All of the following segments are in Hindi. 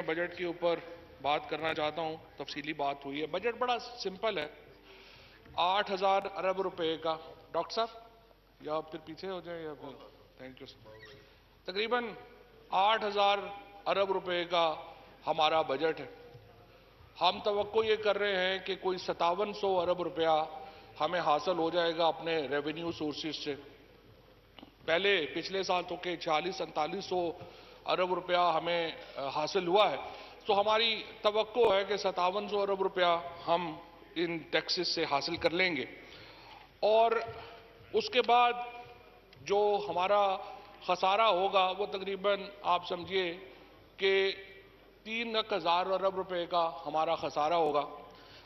मैं बजट के ऊपर बात करना चाहता हूं। तफसीली बात हुई है, बजट बड़ा सिंपल है, 8,000 अरब रुपए का। डॉक्टर साहब या आप फिर पीछे हो जाए या फिर थैंक यू। तकरीबन 8,000 अरब रुपए का हमारा बजट है। हम तवक्को ये कर रहे हैं कि कोई 5,700 अरब रुपया हमें हासिल हो जाएगा अपने रेवेन्यू सोर्सेज से। पहले पिछले साल तो के 46-47 अरब रुपया हमें हासिल हुआ है, तो हमारी तवक्को है कि 5,700 अरब रुपया हम इन टैक्सेस से हासिल कर लेंगे। और उसके बाद जो हमारा खसारा होगा वो तकरीबन आप समझिए कि 3,000 अरब रुपए का हमारा खसारा होगा।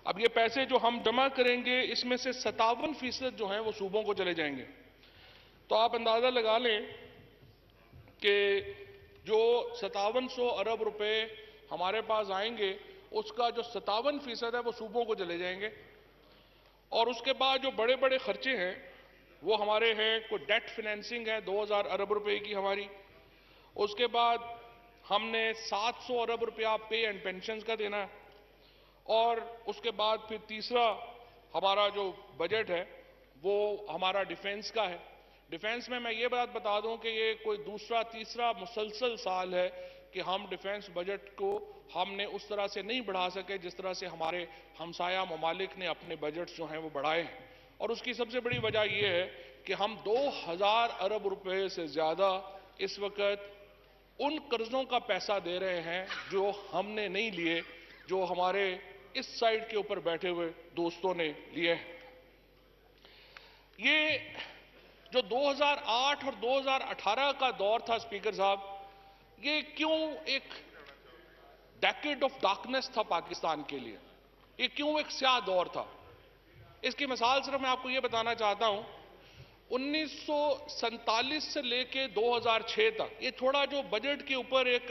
अब ये पैसे जो हम जमा करेंगे इसमें से 57% जो हैं वो सूबों को चले जाएंगे। तो आप अंदाज़ा लगा लें कि जो 5,700 अरब रुपए हमारे पास आएंगे उसका जो 57% है वो सूबों को चले जाएंगे। और उसके बाद जो बड़े बड़े खर्चे हैं वो हमारे हैं, कोई डेट फिनेंसिंग है 2,000 अरब रुपए की हमारी। उसके बाद हमने 700 अरब रुपया पे एंड पेंशन का देना है। और उसके बाद फिर तीसरा हमारा जो बजट है वो हमारा डिफेंस का है। डिफेंस में मैं ये बात बता दूं कि ये कोई दूसरा तीसरा मुसलसल साल है कि हम डिफेंस बजट को हमने उस तरह से नहीं बढ़ा सके जिस तरह से हमारे हमसाया ममालिक ने अपने बजट जो हैं वो बढ़ाए हैं। और उसकी सबसे बड़ी वजह यह है कि हम 2,000 अरब रुपए से ज़्यादा इस वक्त उन कर्जों का पैसा दे रहे हैं जो हमने नहीं लिए, जो हमारे इस साइड के ऊपर बैठे हुए दोस्तों ने लिए। ये जो 2008 और 2018 का दौर था स्पीकर साहब, ये क्यों एक डेकेड ऑफ डार्कनेस था पाकिस्तान के लिए, ये क्यों एक स्याह दौर था? इसकी मिसाल सिर्फ मैं आपको ये बताना चाहता हूं, 1947 से लेके 2006 तक ये थोड़ा जो बजट के ऊपर एक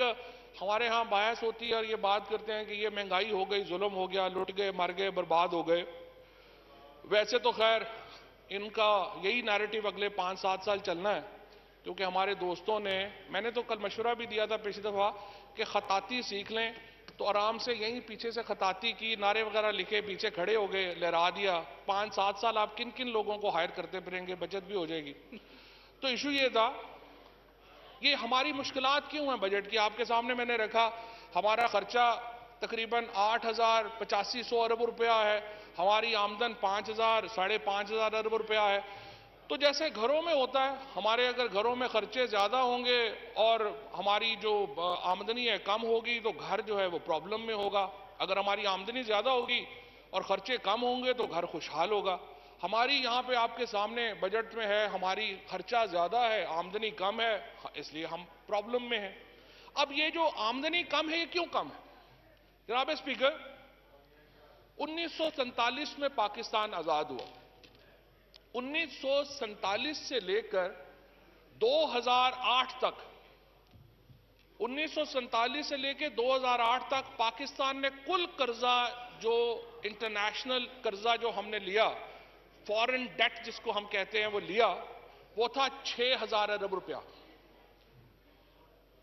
हमारे यहाँ बहस होती है और ये बात करते हैं कि ये महंगाई हो गई, जुल्म हो गया, लुट गए, मर गए, बर्बाद हो गए। वैसे तो खैर इनका यही नैरेटिव अगले 5-7 साल चलना है, क्योंकि हमारे दोस्तों ने, मैंने तो कल मशवरा भी दिया था पिछली दफ़ा कि खताती सीख लें, तो आराम से यहीं पीछे से खताती की, नारे वगैरह लिखे, पीछे खड़े हो गए, लहरा दिया। 5-7 साल आप किन किन लोगों को हायर करते फिरेंगे, बचत भी हो जाएगी। तो इशू ये था, ये हमारी मुश्किलात क्यों हैं बजट की? आपके सामने मैंने रखा, हमारा खर्चा तकरीबन 8,000-8,500 अरब रुपया है, हमारी आमदन 5,000-5,500 अरब रुपया है। तो जैसे घरों में होता है, हमारे अगर घरों में खर्चे ज़्यादा होंगे और हमारी जो आमदनी है कम होगी तो घर जो है वो प्रॉब्लम में होगा। अगर हमारी आमदनी ज़्यादा होगी और खर्चे कम होंगे तो घर खुशहाल होगा। हमारी यहाँ पे आपके सामने बजट में है, हमारी खर्चा ज़्यादा है, आमदनी कम है, इसलिए हम प्रॉब्लम में हैं। अब ये जो आमदनी कम है ये क्यों कम है? जनाब स्पीकर, 1947 में पाकिस्तान आज़ाद हुआ। 1947 से लेकर 2008 तक 1947 से लेकर 2008 तक पाकिस्तान ने कुल कर्जा जो इंटरनेशनल कर्जा जो हमने लिया, फॉरेन डेट जिसको हम कहते हैं वो लिया, वो था 6,000 अरब रुपया।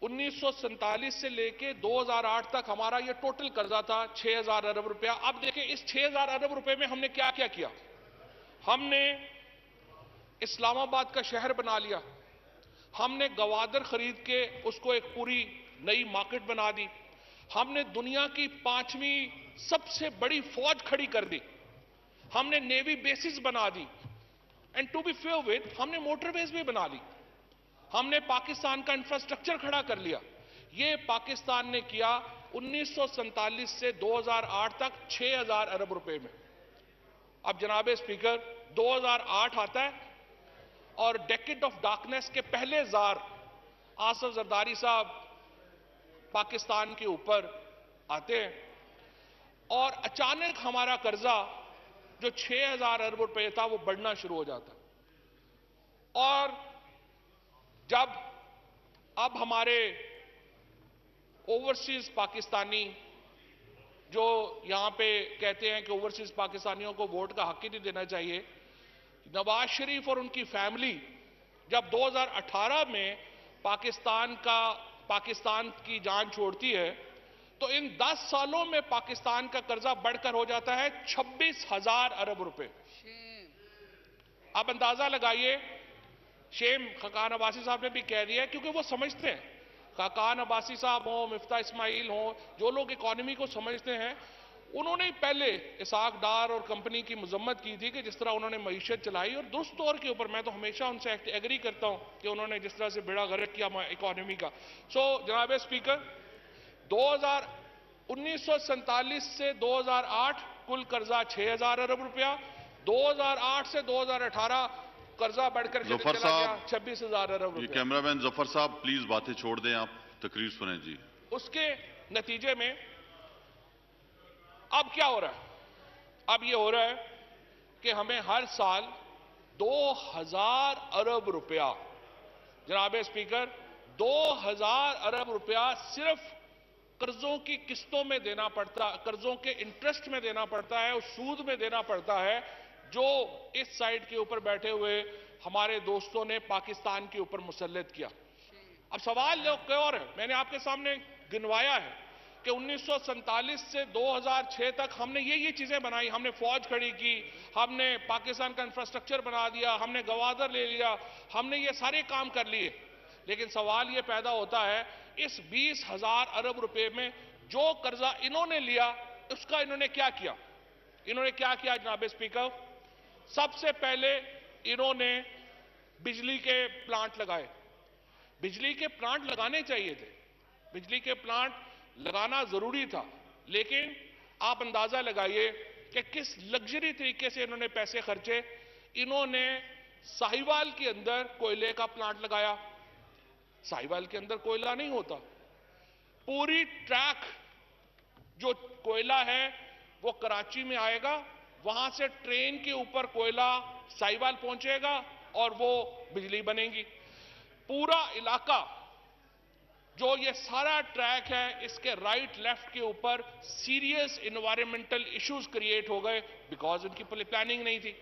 1947 से लेकर 2008 तक हमारा ये टोटल कर्जा था 6,000 अरब रुपया। अब देखिए इस 6,000 अरब रुपये में हमने क्या क्या किया। हमने इस्लामाबाद का शहर बना लिया, हमने गवादर खरीद के उसको एक पूरी नई मार्केट बना दी, हमने दुनिया की 5वीं सबसे बड़ी फौज खड़ी कर दी, हमने नेवी बेसिस बना दी, and to be fair with हमने मोटरवेज भी बना ली, हमने पाकिस्तान का इंफ्रास्ट्रक्चर खड़ा कर लिया। ये पाकिस्तान ने किया 1947 से 2008 तक 6,000 अरब रुपए में। अब जनाब स्पीकर, 2008 आता है और डेकेड ऑफ डार्कनेस के पहले जार आसिफ जरदारी साहब पाकिस्तान के ऊपर आते हैं और अचानक हमारा कर्जा जो 6,000 अरब रुपए था वो बढ़ना शुरू हो जाता। और जब अब हमारे ओवरसीज पाकिस्तानी जो यहाँ पे कहते हैं कि ओवरसीज पाकिस्तानियों को वोट का हक ही नहीं देना चाहिए, नवाज शरीफ और उनकी फैमिली जब 2018 में पाकिस्तान की जान छोड़ती है तो इन 10 सालों में पाकिस्तान का कर्जा बढ़कर हो जाता है 26,000 अरब रुपए। आप अंदाजा लगाइए, शेम खकान अब्बासी साहब ने भी कह दिया क्योंकि वो समझते हैं, खकान अब्बासी साहब हों, मिफ्ता इस्माइल हों, जो लोग इकोनॉमी को समझते हैं, उन्होंने ही पहले इसहाक डार और कंपनी की मजम्मत की थी कि जिस तरह उन्होंने मईशत चलाई और दुरुस्त तौर के ऊपर मैं तो हमेशा उनसे एग्री करता हूं कि उन्होंने जिस तरह से बेड़ा गर्क किया इकोनॉमी का। सो जनाब स्पीकर, 1947 से 2008 कुल कर्जा 6,000 अरब रुपया, 2008 से 2018 कर्जा बढ़कर 26,000 अरब रुपया। कैमरामैन जफर साहब प्लीज बातें छोड़ दें, आप तकरीर सुने जी। उसके नतीजे में अब क्या हो रहा है, अब ये हो रहा है कि हमें हर साल 2,000 अरब रुपया, जनाब स्पीकर 2,000 अरब रुपया सिर्फ कर्जों की किस्तों में देना पड़ता, कर्जों के इंटरेस्ट में देना पड़ता है और सूद में देना पड़ता है, जो इस साइड के ऊपर बैठे हुए हमारे दोस्तों ने पाकिस्तान के ऊपर मुसल्लत किया। अब सवाल क्या और है, मैंने आपके सामने गिनवाया है कि 1947 से 2006 तक हमने ये चीज़ें बनाई, हमने फौज खड़ी की, हमने पाकिस्तान का इंफ्रास्ट्रक्चर बना दिया, हमने गवादर ले लिया, हमने ये सारे काम कर लिए, लेकिन सवाल ये पैदा होता है इस 20,000 अरब रुपए में जो कर्जा इन्होंने लिया उसका इन्होंने क्या किया, जनाब स्पीकर? सबसे पहले इन्होंने बिजली के प्लांट लगाए, बिजली के प्लांट लगाने चाहिए थे, बिजली के प्लांट लगाना जरूरी था, लेकिन आप अंदाजा लगाइए कि किस लग्जरी तरीके से इन्होंने पैसे खर्चे। इन्होंने साहिवाल के अंदर कोयले का प्लांट लगाया, साहिवाल के अंदर कोयला नहीं होता, पूरी ट्रैक जो कोयला है वो कराची में आएगा, वहां से ट्रेन के ऊपर कोयला साहिवाल पहुंचेगा और वो बिजली बनेगी। पूरा इलाका जो ये सारा ट्रैक है, इसके राइट लेफ्ट के ऊपर सीरियस एनवायरमेंटल इश्यूज क्रिएट हो गए बिकॉज उनकी प्लानिंग नहीं थी।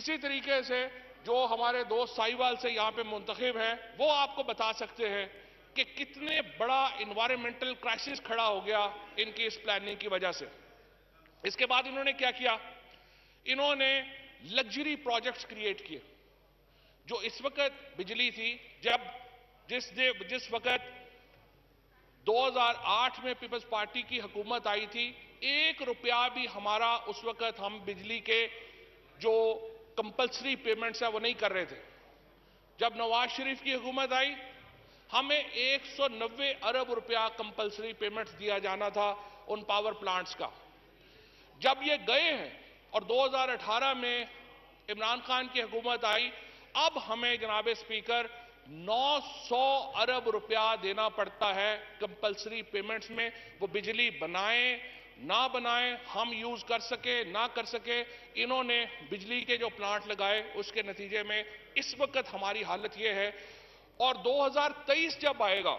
इसी तरीके से जो हमारे दोस्त साहिवाल से यहां पे मुंतखब हैं वो आपको बता सकते हैं कि कितने बड़ा एनवायरमेंटल क्राइसिस खड़ा हो गया इनकी इस प्लानिंग की वजह से। इसके बाद इन्होंने क्या किया, इन्होंने लग्जरी प्रोजेक्ट्स क्रिएट किए, जो इस वक्त बिजली थी, जब जिस वक्त 2008 में पीपल्स पार्टी की हुकूमत आई थी, 1 रुपया भी हमारा उस वक्त, हम बिजली के जो कंपल्सरी पेमेंट्स है वो नहीं कर रहे थे। जब नवाज शरीफ की हुकूमत आई, हमें 190 अरब रुपया कंपल्सरी पेमेंट्स दिया जाना था उन पावर प्लांट्स का। जब ये गए हैं और 2018 में इमरान खान की हुकूमत आई, अब हमें जनाब स्पीकर 900 अरब रुपया देना पड़ता है कंपल्सरी पेमेंट्स में, वो बिजली बनाएं ना बनाएं, हम यूज कर सके ना कर सके। इन्होंने बिजली के जो प्लांट लगाए उसके नतीजे में इस वक्त हमारी हालत ये है। और 2023 जब आएगा,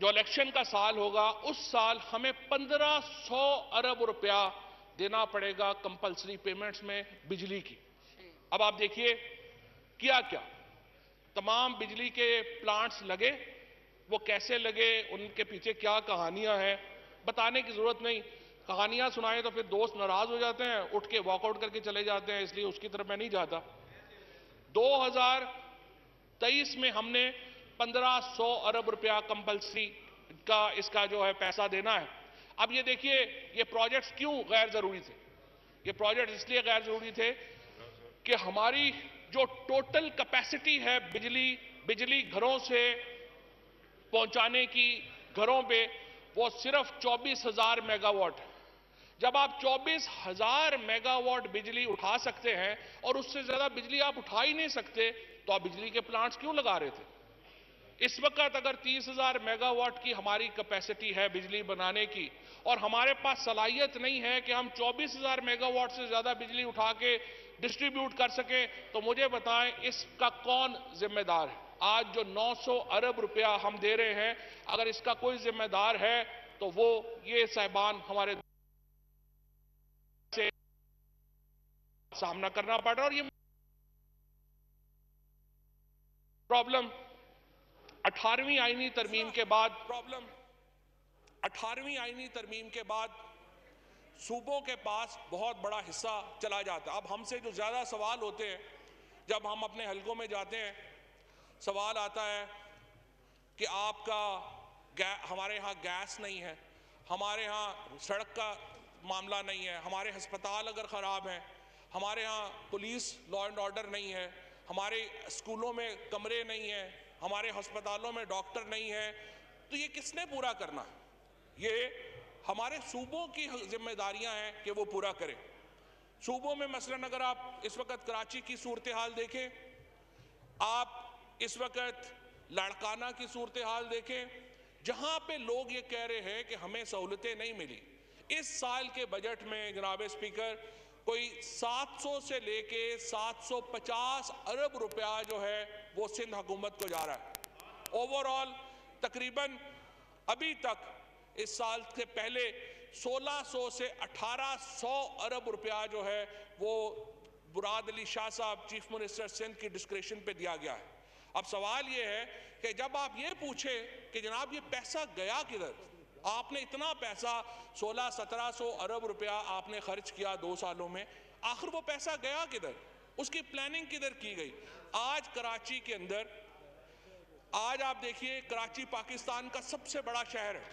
जो इलेक्शन का साल होगा, उस साल हमें 1,500 अरब रुपया देना पड़ेगा कंपल्सरी पेमेंट्स में बिजली की। अब आप देखिए क्या क्या, तमाम बिजली के प्लांट्स लगे, वो कैसे लगे, उनके पीछे क्या कहानियां हैं, बताने की जरूरत नहीं। कहानियां सुनाएं तो फिर दोस्त नाराज हो जाते हैं, उठ के वॉकआउट करके चले जाते हैं, इसलिए उसकी तरफ मैं नहीं जाता। 2023 में हमने 1,500 अरब रुपया कंपल्सरी का इसका जो है पैसा देना है। अब ये देखिए ये प्रोजेक्ट्स क्यों गैर जरूरी थे, ये प्रोजेक्ट इसलिए गैर जरूरी थे कि हमारी जो टोटल कैपेसिटी है बिजली घरों से पहुंचाने की, घरों पे, वो सिर्फ 24,000 मेगावाट है। जब आप 24,000 मेगावाट बिजली उठा सकते हैं और उससे ज्यादा बिजली आप उठा ही नहीं सकते, तो आप बिजली के प्लांट्स क्यों लगा रहे थे? इस वक्त अगर 30,000 मेगावाट की हमारी कैपेसिटी है बिजली बनाने की और हमारे पास सलाहियत नहीं है कि हम 24,000 मेगावाट से ज्यादा बिजली उठा के डिस्ट्रीब्यूट कर सके, तो मुझे बताएं इसका कौन जिम्मेदार है? आज जो 900 अरब रुपया हम दे रहे हैं, अगर इसका कोई जिम्मेदार है तो वो ये साहिबान हमारे से सामना करना पड़ रहा है। और ये प्रॉब्लम 18वीं आईनी तरमीम के बाद 18वीं आइनी तरमीम के बाद सूबों के पास बहुत बड़ा हिस्सा चला जाता है। अब हमसे जो ज़्यादा सवाल होते हैं जब हम अपने हलकों में जाते हैं, सवाल आता है कि आपका हमारे यहाँ गैस नहीं है, हमारे यहाँ सड़क का मामला नहीं है, हमारे हस्पताल अगर ख़राब हैं, हमारे यहाँ पुलिस लॉ एंड ऑर्डर नहीं है, हमारे स्कूलों में कमरे नहीं हैं, हमारे हस्पतालों में डॉक्टर नहीं है, तो ये किसने पूरा करना है? ये हमारे सूबों की जिम्मेदारियां हैं कि वो पूरा करें। सूबों में मसलन अगर आप इस वक्त कराची की सूरत हाल देखें, आप इस वक्त लाड़काना की सूरत हाल देखें, जहां पे लोग ये कह रहे हैं कि हमें सहूलतें नहीं मिली। इस साल के बजट में जनाब स्पीकर कोई 700 से लेके 750 अरब रुपया जो है वो सिंध हुकूमत को जा रहा है। ओवरऑल तकरीबन अभी तक इस साल के पहले 1600 से 1800 अरब रुपया जो है वो बुराद अली शाह साहब चीफ मिनिस्टर सिंध की डिस्क्रिप्शन पे दिया गया है। अब सवाल ये है कि जब आप ये पूछें कि जनाब ये पैसा गया किधर, आपने इतना पैसा 1600-1700 अरब रुपया आपने खर्च किया 2 सालों में, आखिर वो पैसा गया किधर, उसकी प्लानिंग किधर की गई? आज कराची के अंदर, आज आप देखिए कराची पाकिस्तान का सबसे बड़ा शहर है,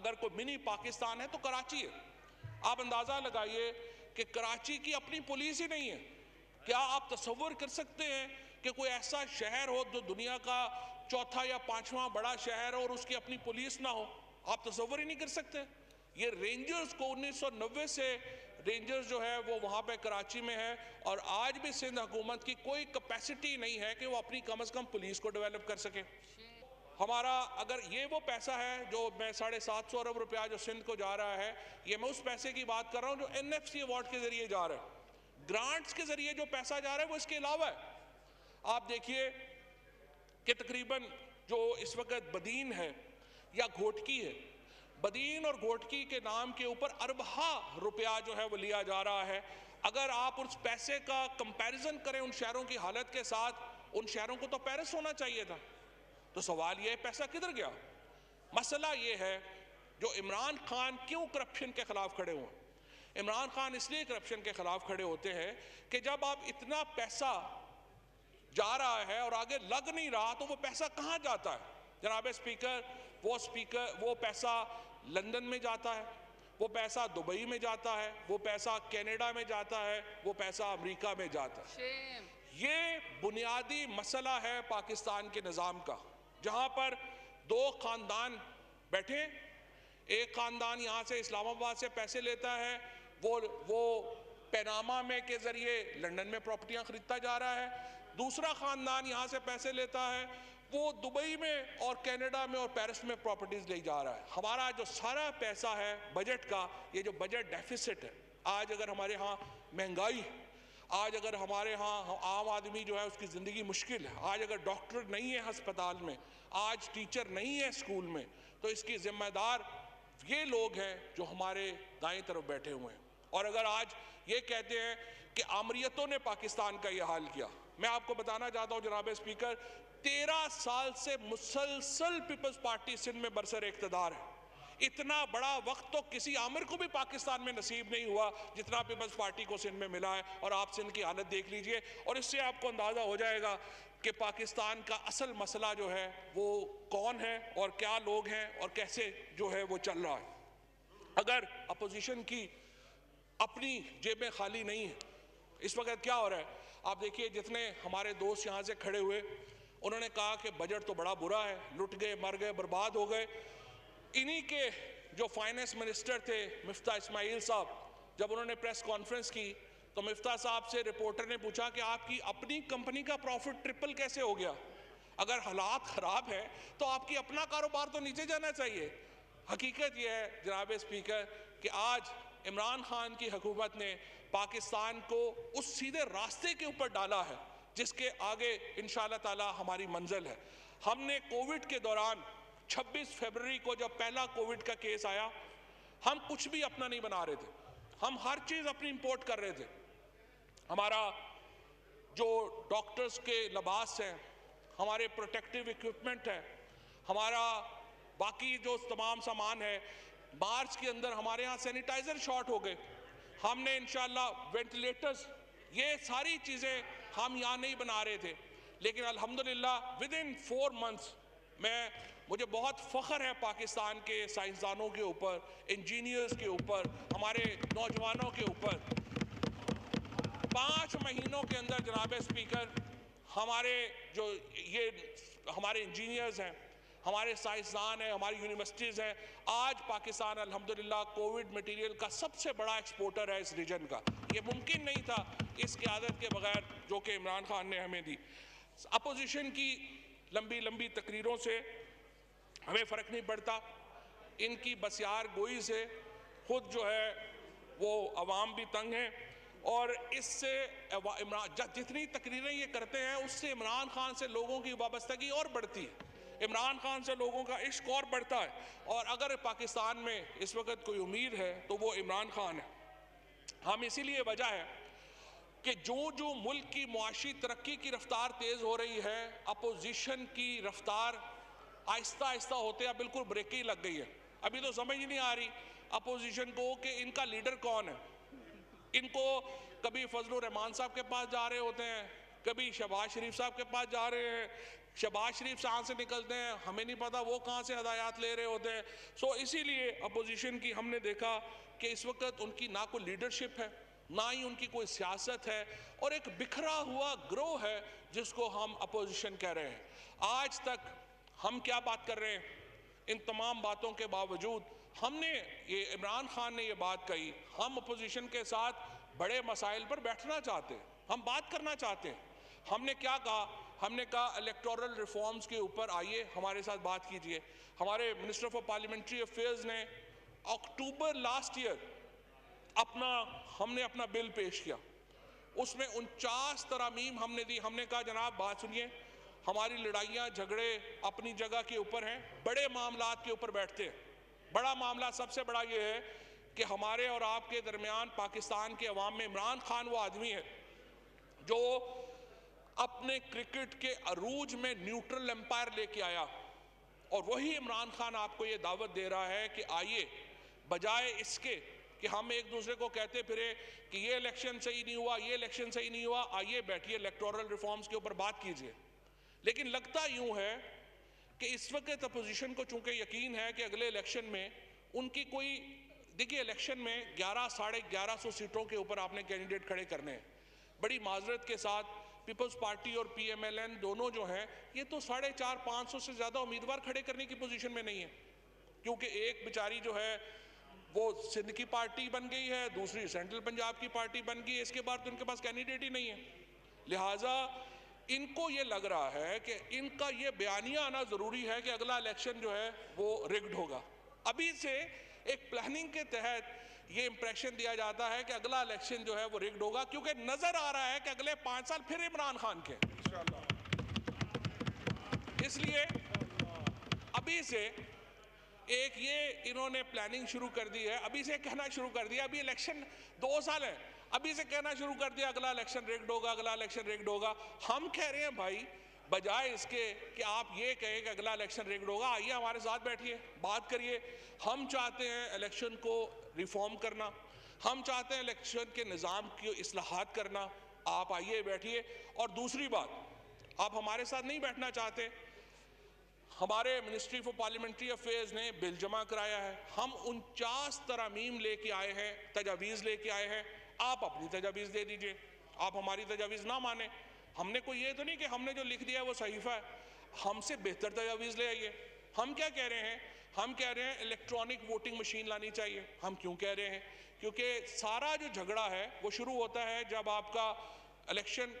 अगर कोई मिनी पाकिस्तान है तो कराची है। आप अंदाज़ा लगाइए कि कराची की अपनी पुलिस ही नहीं है। क्या आप तस्वर कर सकते हैं कि कोई ऐसा शहर हो जो दुनिया का 4वां या 5वां बड़ा शहर हो और उसकी अपनी पुलिस ना हो? आप तस्वर ही नहीं कर सकते। ये रेंजर्स को 1990 से रेंजर्स जो है वो वहाँ पे कराची में है, और आज भी सिंध हुकूमत की कोई कैपेसिटी नहीं है कि वो अपनी कम से कम पुलिस को डेवलप कर सके। हमारा अगर ये वो पैसा है जो मैं 750 अरब रुपया जो सिंध को जा रहा है, ये मैं उस पैसे की बात कर रहा हूँ जो NFC अवार्ड के ज़रिए जा रहा है। ग्रांट्स के ज़रिए जो पैसा जा रहा है वो इसके अलावा है। आप देखिए कि तकरीबन जो इस वक्त बदीन है या घोटकी है, बदीन और घोटकी के नाम के ऊपर अरबहा रुपया जो है वो लिया जा रहा है। अगर आप उस पैसे का कंपैरिजन करें उन शहरों की हालत के साथ, उन शहरों को तो पेरिस होना चाहिए था। तो सवाल यह है पैसा किधर गया? मसला ये है जो इमरान खान क्यों करप्शन के खिलाफ खड़े हुए? इमरान खान इसलिए करप्शन के खिलाफ खड़े होते हैं कि जब आप इतना पैसा जा रहा है और आगे लग नहीं रहा तो वो पैसा कहाँ जाता है? जनाब स्पीकर, वो पैसा लंदन में जाता है, वो पैसा दुबई में जाता है, वो पैसा कनाडा में जाता है, वो पैसा अमेरिका में जाता है। ये बुनियादी मसला है पाकिस्तान के निज़ाम का, जहाँ पर 2 खानदान बैठे, एक खानदान यहाँ से इस्लामाबाद से पैसे लेता है, वो पनामा में के ज़रिए लंदन में प्रॉपर्टियाँ ख़रीदता जा रहा है, दूसरा ख़ानदान यहाँ से पैसे लेता है, वो दुबई में और कनाडा में और पेरिस में प्रॉपर्टीज़ ले जा रहा है। हमारा जो सारा पैसा है बजट का, ये जो बजट डेफिसिट है, आज अगर हमारे यहाँ महंगाई है, आज अगर हमारे यहाँ आम आदमी जो है उसकी ज़िंदगी मुश्किल है, आज अगर डॉक्टर नहीं है हस्पताल में, आज टीचर नहीं है स्कूल में, तो इसकी ज़िम्मेदार ये लोग हैं जो हमारे दाएँ तरफ बैठे हुए हैं। और अगर आज ये कहते हैं कि आमरीतों ने पाकिस्तान का ये हाल किया, मैं आपको बताना चाहता हूँ जनाब स्पीकर, 13 साल से मुसलसल पीपल्स पार्टी सिंध में बरसर इक़्तिदार है। इतना बड़ा वक्त तो किसी आमिर को भी पाकिस्तान में नसीब नहीं हुआ जितना पीपल्स पार्टी को सिंध में मिला है। और आप सिंध की हालत देख लीजिए, और इससे आपको अंदाज़ा हो जाएगा कि पाकिस्तान का असल मसला जो है वो कौन है और क्या लोग हैं और कैसे जो है वो चल रहा है। अगर अपोजिशन की अपनी जेबें खाली नहीं है, इस वक्त क्या हो रहा है आप देखिए, जितने हमारे दोस्त यहाँ से खड़े हुए उन्होंने कहा कि बजट तो बड़ा बुरा है, लुट गए, मर गए, बर्बाद हो गए। इन्हीं के जो फाइनेंस मिनिस्टर थे मिफ्ता इस्माइल साहब, जब उन्होंने प्रेस कॉन्फ्रेंस की तो मिफ्ता साहब से रिपोर्टर ने पूछा कि आपकी अपनी कंपनी का प्रॉफिट ट्रिपल कैसे हो गया? अगर हालात ख़राब हैं तो आपकी अपना कारोबार तो नीचे जाना चाहिए। हकीकत यह है जनाब स्पीकर कि आज इमरान खान की हुकूमत ने पाकिस्तान को उस सीधे रास्ते के ऊपर डाला है जिसके आगे इंशाअल्लाह ताला हमारी मंजिल है। हमने कोविड के दौरान 26 फरवरी को जब पहला कोविड का केस आया, हम कुछ भी अपना नहीं बना रहे थे, हम हर चीज़ अपनी इंपोर्ट कर रहे थे। हमारा जो डॉक्टर्स के लिबास हैं, हमारे प्रोटेक्टिव इक्विपमेंट है, हमारा बाकी जो तमाम सामान है, मार्च के अंदर हमारे यहाँ सैनिटाइज़र शॉर्ट हो गए, हमने इंशाल्लाह वेंटिलेटर्स, ये सारी चीज़ें हम यहाँ नहीं बना रहे थे, लेकिन अल्हम्दुलिल्लाह विद इन 4 months मुझे बहुत फ़ख्र है पाकिस्तान के साइंसदानों के ऊपर, इंजीनियर्स के ऊपर, हमारे नौजवानों के ऊपर। 5 महीनों के अंदर जनाब स्पीकर हमारे जो ये हमारे इंजीनियर्स हैं, हमारे साइंसदान हैं, हमारी यूनिवर्सिटीज़ हैं। आज पाकिस्तान अल्हम्दुलिल्लाह कोविड मटेरियल का सबसे बड़ा एक्सपोर्टर है इस रीजन का। ये मुमकिन नहीं था इस क़यादत के बगैर जो कि इमरान खान ने हमें दी। अपोजिशन की लंबी लंबी तकरीरों से हमें फ़र्क नहीं पड़ता, इनकी बसियार गोई से खुद जो है वो आवाम भी तंग हैं, और इससे जितनी तकरीरें ये करते हैं उससे इमरान खान से लोगों की वाबस्तगी और बढ़ती है, इमरान खान से लोगों का इश्क और बढ़ता है। और अगर पाकिस्तान में इस वक्त कोई उम्मीद है तो वो इमरान खान है। हम इसीलिए वजह है कि जो जो मुल्क की मुआशी तरक्की की रफ्तार तेज़ हो रही है, अपोजिशन की रफ्तार आहिस्ता आहिस्ता होते हैं बिल्कुल ब्रेक ही लग गई है। अभी तो समझ ही नहीं आ रही अपोजिशन को कि इनका लीडर कौन है। इनको कभी फजलुर रहमान साहब के पास जा रहे होते हैं, कभी शहबाज शरीफ साहब के पास जा रहे हैं, शहबाज शरीफ साहब से निकलते हैं, हमें नहीं पता वो कहाँ से हदायत ले रहे होते हैं। सो इसीलिए अपोजिशन की हमने देखा कि इस वक्त उनकी ना कोई लीडरशिप है, ना ही उनकी कोई सियासत है, और एक बिखरा हुआ ग्रोह है जिसको हम अपोजिशन कह रहे हैं। आज तक हम क्या बात कर रहे हैं, इन तमाम बातों के बावजूद हमने ये इमरान खान ने ये बात कही, हम अपोजिशन के साथ बड़े मसाइल पर बैठना चाहते हैं, हम बात करना चाहते हैं। हमने क्या कहा, हमने कहा इलेक्टोरल रिफॉर्म्स के ऊपर आइए हमारे साथ बात कीजिए। हमारे मिनिस्टर फॉर पार्लियामेंट्री अफेयर्स ने अक्टूबर लास्ट ईयर हमने अपना बिल पेश किया, उसमें 49 तरामीम हमने दी। हमने कहा जनाब बात सुनिए, हमारी लड़ाइयाँ झगड़े अपनी जगह के ऊपर हैं, बड़े मामलात के ऊपर बैठते हैं। बड़ा मामला सबसे बड़ा ये है कि हमारे और आपके दरमियान पाकिस्तान के अवाम में इमरान खान वो आदमी है जो अपने क्रिकेट के अरूज में न्यूट्रल एम्पायर लेके आया, और वही इमरान खान आपको ये दावत दे रहा है कि आइए, बजाय इसके कि हम एक दूसरे को कहते फिरे कि ये इलेक्शन सही नहीं हुआ, ये इलेक्शन सही नहीं हुआ, आइए बैठिए इलेक्टोरल रिफॉर्म्स के ऊपर बात कीजिए। लेकिन लगता यूँ है कि इस वक्त अपोजिशन को चूंकि यकीन है कि अगले इलेक्शन में उनकी कोई, देखिए इलेक्शन में 11-1150 सीटों के ऊपर आपने कैंडिडेट खड़े करने हैं। बड़ी माजरत के साथ पीपल्स पार्टी और PMLN दोनों जो हैं ये तो 450-500 से ज़्यादा उम्मीदवार खड़े करने की पोजीशन में नहीं है, क्योंकि एक बेचारी जो है वो सिंध की पार्टी बन गई है, दूसरी सेंट्रल पंजाब की पार्टी बन गई है, इसके बाद तो उनके पास कैंडिडेट ही नहीं है। लिहाजा इनको ये लग रहा है कि इनका ये बयानिया आना ज़रूरी है कि अगला इलेक्शन जो है वो रिग्ड होगा। अभी से एक प्लानिंग के तहत ये इम्प्रेशन दिया जाता है कि अगला इलेक्शन जो है वो रिग्ड होगा, क्योंकि नज़र आ रहा है कि अगले 5 साल फिर इमरान खान के इंशाल्लाह। इसलिए अभी से एक ये इन्होंने प्लानिंग शुरू कर दी है, अभी से कहना शुरू कर दिया, अभी इलेक्शन 2 साल है, अभी से कहना शुरू कर दिया अगला इलेक्शन रिग्ड होगा, अगला इलेक्शन रिग्ड होगा। हम कह रहे हैं भाई बजाय इसके कि आप ये कहें कि अगला इलेक्शन रिग्ड होगा, आइए हमारे साथ बैठिए, बात करिए। हम चाहते हैं इलेक्शन को रिफॉर्म करना, हम चाहते हैं इलेक्शन के निज़ाम की इस्लाहात करना, आप आइए बैठिए। और दूसरी बात, आप हमारे साथ नहीं बैठना चाहते, हमारे मिनिस्ट्री फॉर पार्लियामेंट्री अफेयर्स ने बिल जमा कराया है, हम 49 तरामीम लेके आए हैं, तजावीज़ लेके आए हैं, आप अपनी तजावीज़ दे दीजिए, आप हमारी तजावीज़ ना माने। हमने कोई ये तो नहीं कि हमने जो लिख दिया है वो सहीफ़ा है, हमसे बेहतर तजावीज़ ले आइए। हम क्या कह रहे हैं, हम कह रहे हैं इलेक्ट्रॉनिक वोटिंग मशीन लानी चाहिए। हम क्यों कह रहे हैं, क्योंकि सारा जो झगड़ा है वो शुरू होता है जब आपका इलेक्शन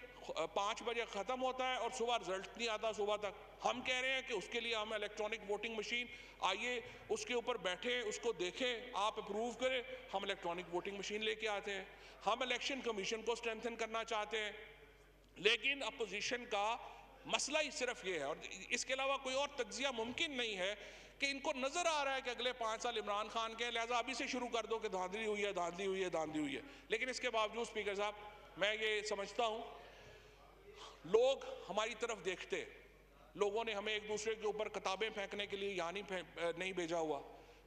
5 बजे ख़त्म होता है और सुबह रिजल्ट नहीं आता सुबह तक। हम कह रहे हैं कि उसके लिए हम इलेक्ट्रॉनिक वोटिंग मशीन, आइए उसके ऊपर बैठें, उसको देखें, आप अप्रूव करें, हम इलेक्ट्रॉनिक वोटिंग मशीन लेके आते हैं। हम इलेक्शन कमीशन को स्ट्रेंथन करना चाहते हैं, लेकिन अपोजिशन का मसला ही सिर्फ ये है, और इसके अलावा कोई और तज्जिया मुमकिन नहीं है कि इनको नज़र आ रहा है कि अगले 5 साल इमरान खान के, लिहाजा अभी से शुरू कर दो कि धांधली हुई है, धांधली हुई है, धांधली हुई है। लेकिन इसके बावजूद स्पीकर साहब, मैं ये समझता हूँ लोग हमारी तरफ देखते, लोगों ने हमें एक दूसरे के ऊपर किताबें फेंकने के लिए यानी नहीं भेजा हुआ,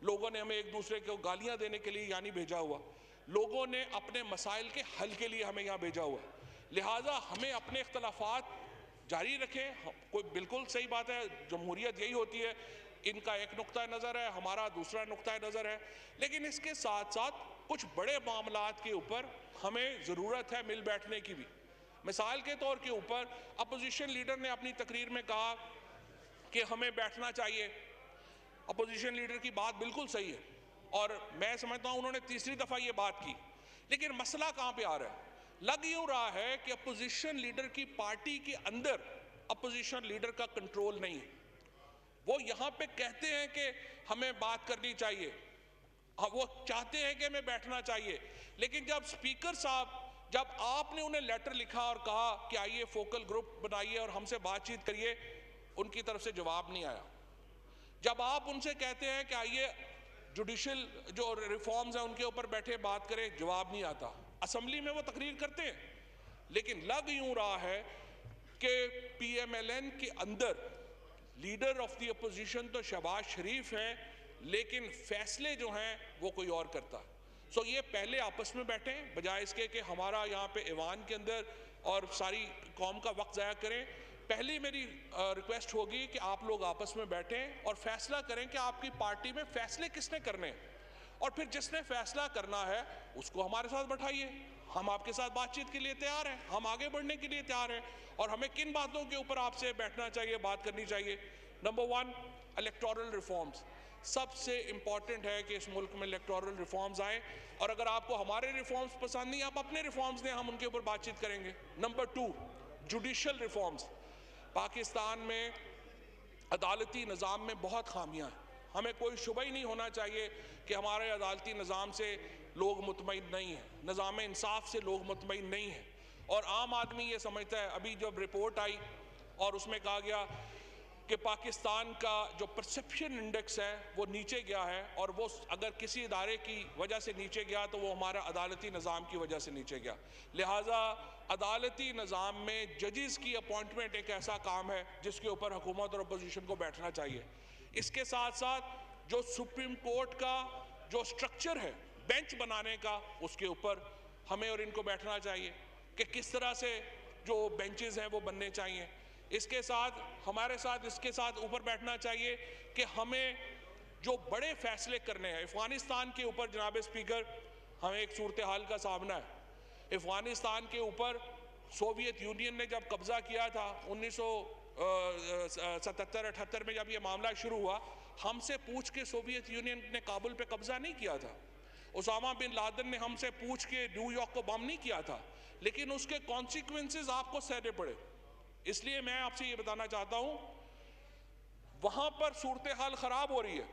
लोगों ने हमें एक दूसरे को गालियां देने के लिए यानी भेजा हुआ, लोगों ने अपने मसाइल के हल के लिए हमें यहाँ भेजा हुआ। लिहाजा हमें अपने इख्तलाफात जारी रखें, कोई बिल्कुल सही बात है, जमहूरियत यही होती है। इनका एक नुक्ता नज़र है, हमारा दूसरा नुक्ता नज़र है, लेकिन इसके साथ साथ कुछ बड़े मामलात के ऊपर हमें ज़रूरत है मिल बैठने की भी। मिसाल के तौर के ऊपर अपोजिशन लीडर ने अपनी तकरीर में कहा कि हमें बैठना चाहिए। अपोजिशन लीडर की बात बिल्कुल सही है और मैं समझता हूँ उन्होंने तीसरी दफ़ा ये बात की, लेकिन मसला कहाँ पे आ रहा है? लग यूँ रहा है कि अपोजिशन लीडर की पार्टी के अंदर अपोजिशन लीडर का कंट्रोल नहीं है। वो यहाँ पे कहते हैं कि हमें बात करनी चाहिए, वो चाहते हैं कि हमें बैठना चाहिए, लेकिन जब स्पीकर साहब, जब आपने उन्हें लेटर लिखा और कहा कि आइए फोकल ग्रुप बनाइए और हमसे बातचीत करिए, उनकी तरफ से जवाब नहीं आया। जब आप उनसे कहते हैं कि आइए जुडिशल जो रिफॉर्म्स हैं उनके ऊपर बैठे बात करें, जवाब नहीं आता। असम्बली में वो तकरीर करते हैं, लेकिन लग यूँ रहा है कि PMLN के अंदर लीडर ऑफ द अपोजिशन तो शहबाज शरीफ हैं, लेकिन फैसले जो हैं वो कोई और करता है। सो ये पहले आपस में बैठें बजाय इसके कि हमारा यहाँ पे ऐवान के अंदर और सारी कौम का वक्त ज़ाया करें। पहली मेरी रिक्वेस्ट होगी कि आप लोग आपस में बैठें और फैसला करें कि आपकी पार्टी में फैसले किसने करने हैं, और फिर जिसने फैसला करना है उसको हमारे साथ बैठाइए। हम आपके साथ बातचीत के लिए तैयार हैं, हम आगे बढ़ने के लिए तैयार हैं, और हमें किन बातों के ऊपर आपसे बैठना चाहिए, बात करनी चाहिए। Number 1, electoral reforms. सबसे इम्पॉर्टेंट है कि इस मुल्क में इलेक्टोरल रिफॉर्म्स आए, और अगर आपको हमारे रिफॉर्म्स पसंद नहीं, आप अपने रिफॉर्म्स दें, हम उनके ऊपर बातचीत करेंगे। Number 2, judicial reforms. पाकिस्तान में अदालती निज़ाम में बहुत खामियां हैं। हमें कोई शुबा ही नहीं होना चाहिए कि हमारे अदालती निज़ाम से लोग मुतमईन नहीं हैं, निज़ाम इंसाफ से लोग मुतमईन नहीं हैं, और आम आदमी ये समझता है। अभी जब रिपोर्ट आई और उसमें कहा गया कि पाकिस्तान का जो परसेप्शन इंडेक्स है वो नीचे गया है, और वो अगर किसी इदारे की वजह से नीचे गया तो वो हमारा अदालती निज़ाम की वजह से नीचे गया। लिहाजा अदालती निज़ाम में जजेस की अपॉइंटमेंट एक ऐसा काम है जिसके ऊपर हुकूमत और अपोजिशन को बैठना चाहिए। इसके साथ साथ जो सुप्रीम कोर्ट का जो स्ट्रक्चर है बेंच बनाने का, उसके ऊपर हमें और इनको बैठना चाहिए कि किस तरह से जो बेंचेस हैं वो बनने चाहिए। इसके साथ हमारे साथ इसके साथ ऊपर बैठना चाहिए कि हमें जो बड़े फैसले करने हैं। अफ़गानिस्तान के ऊपर जनाब स्पीकर, हमें एक सूरत हाल का सामना है। अफ़गानिस्तान के ऊपर सोवियत यूनियन ने जब कब्ज़ा किया था 1977-78 में जब ये मामला शुरू हुआ, हमसे पूछ के सोवियत यूनियन ने काबुल पे कब्ज़ा नहीं किया था। उसामा बिन लादेन ने हमसे पूछ के न्यूयॉर्क को बम नहीं किया था, लेकिन उसके कॉन्सिक्वेंसेस आपको सहने पड़े। इसलिए मैं आपसे ये बताना चाहता हूँ, वहाँ पर सूरत हाल ख़राब हो रही है।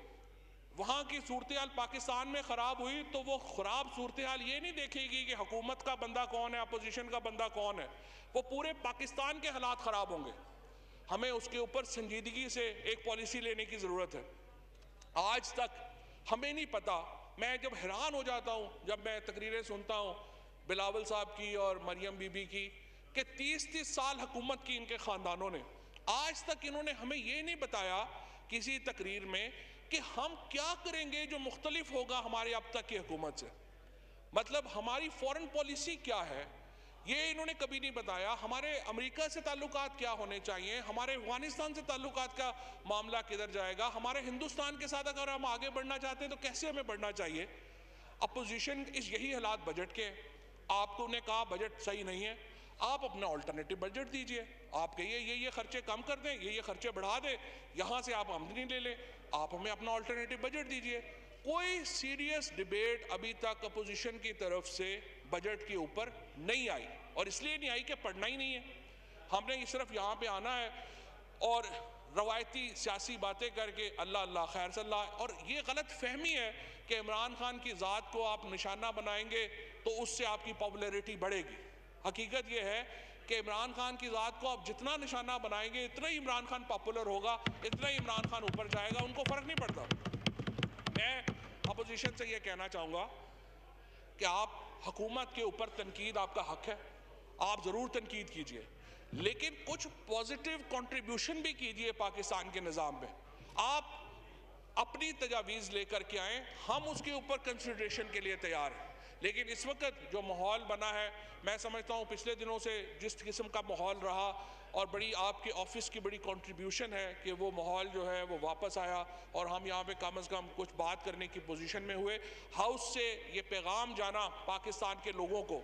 वहाँ की सूरत हाल पाकिस्तान में ख़राब हुई तो वो ख़राब सूरत हाल ये नहीं देखेगी कि हुकूमत का बंदा कौन है, अपोजिशन का बंदा कौन है, वो पूरे पाकिस्तान के हालात ख़राब होंगे। हमें उसके ऊपर संजीदगी से एक पॉलिसी लेने की ज़रूरत है। आज तक हमें नहीं पता, मैं जब हैरान हो जाता हूँ जब मैं तकरीरें सुनता हूँ बिलावल साहब की और मरियम बीबी की, कि 30-30 साल हुकूमत की इनके ख़ानदानों ने, आज तक इन्होंने हमें ये नहीं बताया किसी तकरीर में कि हम क्या करेंगे जो मुख्तलिफ होगा हमारे अब तक की हुकूमत से। मतलब हमारी फॉरेन पॉलिसी क्या है ये इन्होंने कभी नहीं बताया, हमारे अमेरिका से ताल्लुकात क्या होने चाहिए, हमारे अफगानिस्तान से ताल्लुकात का मामला किधर जाएगा, हमारे हिंदुस्तान के साथ अगर हम आगे बढ़ना चाहते हैं तो कैसे हमें बढ़ना चाहिए। अपोजिशन इस यही हालात बजट के, आपको ने कहा बजट सही नहीं है, आप अपना ऑल्टरनेटिव बजट दीजिए, आप कहिए ये खर्चे कम कर दें, ये खर्चे बढ़ा दें, यहाँ से आप आमदनी ले लें, आप हमें अपना ऑल्टरनेटिव बजट दीजिए। कोई सीरियस डिबेट अभी तक अपोजिशन की तरफ से बजट के ऊपर नहीं आई, और इसलिए नहीं आई कि पढ़ना ही नहीं है, हमने सिर्फ यहाँ पे आना है और रवायती सियासी बातें करके अल्लाह अल्लाह खैर सल्लाह। और ये गलत फहमी है कि इमरान खान की ज़ात को आप निशाना बनाएंगे तो उससे आपकी पॉपुलैरिटी बढ़ेगी। हकीकत यह है कि इमरान खान की ज़ात को आप जितना निशाना बनाएंगे इतना ही इमरान खान पॉपुलर होगा, इतना ही इमरान खान ऊपर जाएगा, उनको फ़र्क नहीं पड़ता। मैं अपोजिशन से ये कहना चाहूँगा कि आप हुकूमत के ऊपर तनकीद आपका हक है, आप ज़रूर तनकीद कीजिए, लेकिन कुछ पॉजिटिव कंट्रीब्यूशन भी कीजिए पाकिस्तान के निज़ाम में। आप अपनी तजावीज़ लेकर के आएँ, हम उसके ऊपर कंसिडरेशन के लिए तैयार हैं। लेकिन इस वक्त जो माहौल बना है, मैं समझता हूँ पिछले दिनों से जिस किस्म का माहौल रहा, और बड़ी आपके ऑफिस की बड़ी कंट्रीब्यूशन है कि वो माहौल जो है वो वापस आया और हम यहाँ पे कम से कम कुछ बात करने की पोजीशन में हुए। हाउस से ये पैगाम जाना पाकिस्तान के लोगों को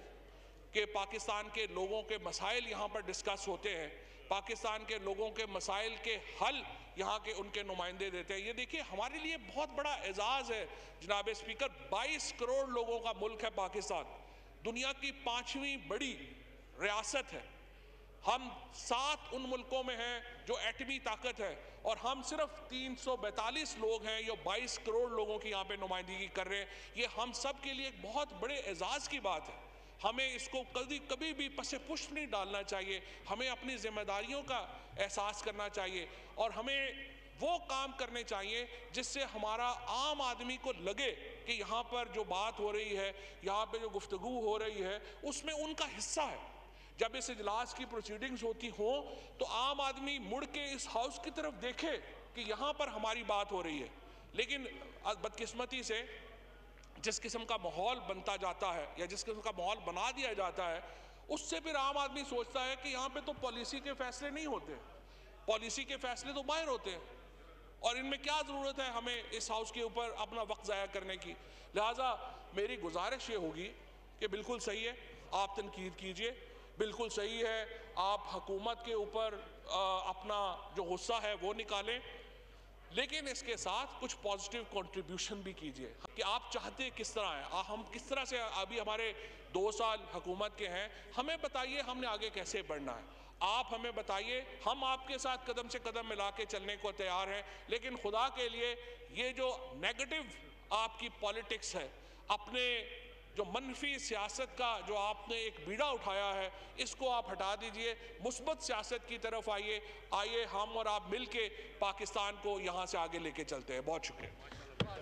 कि पाकिस्तान के लोगों के मसाइल यहाँ पर डिस्कस होते हैं, पाकिस्तान के लोगों के मसाइल के हल यहाँ के उनके नुमाइंदे देते हैं। ये देखिए हमारे लिए बहुत बड़ा एजाज़ है जनाब स्पीकर। 22 करोड़ लोगों का मुल्क है पाकिस्तान, दुनिया की 5वीं बड़ी रियासत है। हम 7 उन मुल्कों में हैं जो एटमी ताकत है, और हम सिर्फ 342 लोग हैं या 22 करोड़ लोगों की यहाँ पे नुमाइंदगी कर रहे हैं। ये हम सब के लिए एक बहुत बड़े एजाज़ की बात है। हमें इसको कभी भी पसे पुष्ट नहीं डालना चाहिए, हमें अपनी जिम्मेदारियों का एहसास करना चाहिए और हमें वो काम करने चाहिए जिससे हमारा आम आदमी को लगे कि यहाँ पर जो बात हो रही है, यहाँ पे जो गुफ्तगू हो रही है, उसमें उनका हिस्सा है। जब इस इजलास की प्रोसीडिंग्स होती हों तो आम आदमी मुड़ के इस हाउस की तरफ देखे कि यहाँ पर हमारी बात हो रही है। लेकिन बदकिस्मती से जिस किस्म का माहौल बनता जाता है या जिस किस्म का माहौल बना दिया जाता है, उससे फिर आम आदमी सोचता है कि यहाँ पे तो पॉलिसी के फैसले नहीं होते, पॉलिसी के फैसले तो बाहर होते हैं, और इनमें क्या ज़रूरत है हमें इस हाउस के ऊपर अपना वक्त ज़ाया करने की। लिहाजा मेरी गुजारिश ये होगी कि बिल्कुल सही है आप तनकीद कीजिए, बिल्कुल सही है आप हुकूमत के ऊपर अपना जो गुस्सा है वो निकालें, लेकिन इसके साथ कुछ पॉजिटिव कंट्रीब्यूशन भी कीजिए कि आप चाहते किस तरह हैं, हम किस तरह से अभी हमारे 2 साल हुकूमत के हैं, हमें बताइए हमने आगे कैसे बढ़ना है। आप हमें बताइए, हम आपके साथ कदम से कदम मिला के चलने को तैयार हैं। लेकिन खुदा के लिए ये जो नेगेटिव आपकी पॉलिटिक्स है, अपने जो मनफी सियासत का जो आपने एक बीड़ा उठाया है, इसको आप हटा दीजिए, मुस्बत सियासत की तरफ आइए। हम और आप मिल के पाकिस्तान को यहाँ से आगे लेके चलते हैं। बहुत शुक्रिया।